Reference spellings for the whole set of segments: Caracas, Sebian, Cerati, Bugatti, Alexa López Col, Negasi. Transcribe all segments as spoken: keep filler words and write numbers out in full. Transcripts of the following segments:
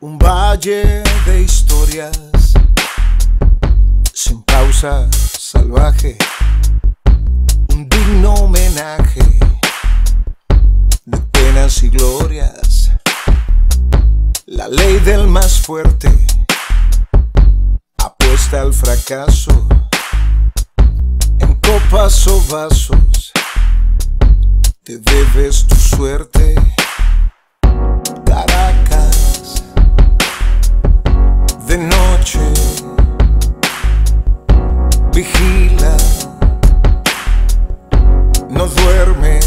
Un valle de historias, sin pausa, salvaje. Un digno homenaje de penas y glorias. La ley del más fuerte apuesta al fracaso. En copas o vasos te bebes tu suerte. Caracas, de noche, vigila, no duerme,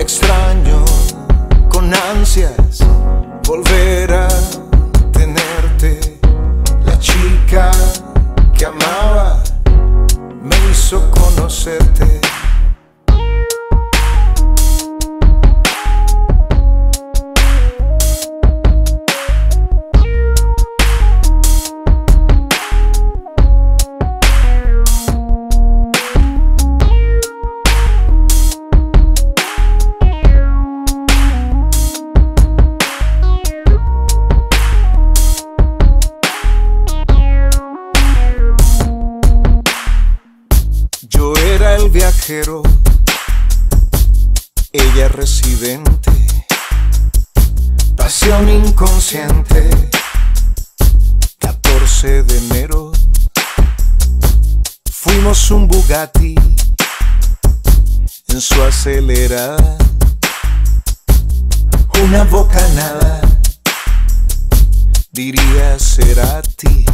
extraño, con ansias, volver a tenerte. La chica que amaba me hizo conocerte. Viajero, ella residente, pasión inconsciente, catorce de enero, fuimos un Bugatti en su acelerada, una bocanada, diría Cerati.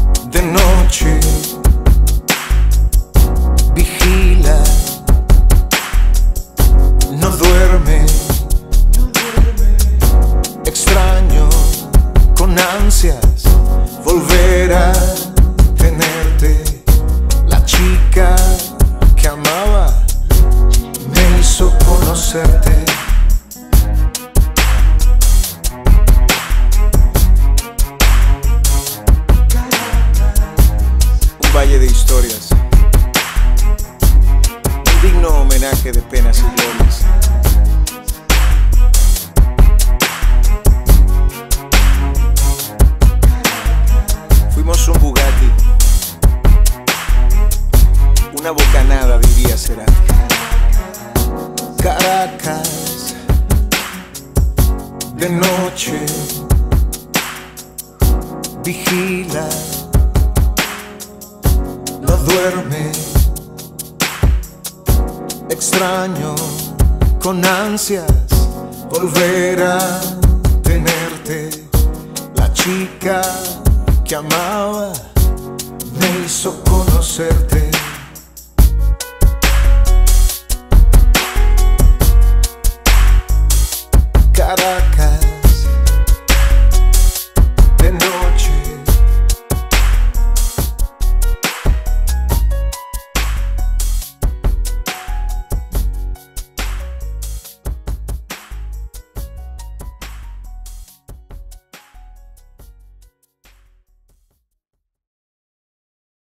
Caracas, de noche, vigila, no duerme, extraño, con ansias, volver a tenerte. La chica que amaba me hizo conocerte. Valle de historias, un digno homenaje de penas y glorias. Fuimos un Bugatti, una bocanada diría Cerati. Caracas, de noche, vigila, no duerme, extraño, con ansias, volver a tenerte. La chica que amaba me hizo conocerte.